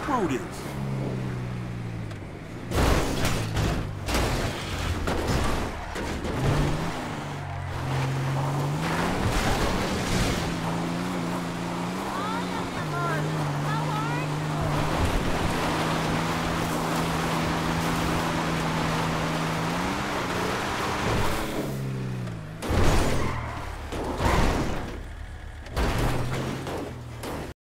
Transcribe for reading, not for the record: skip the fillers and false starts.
screw this.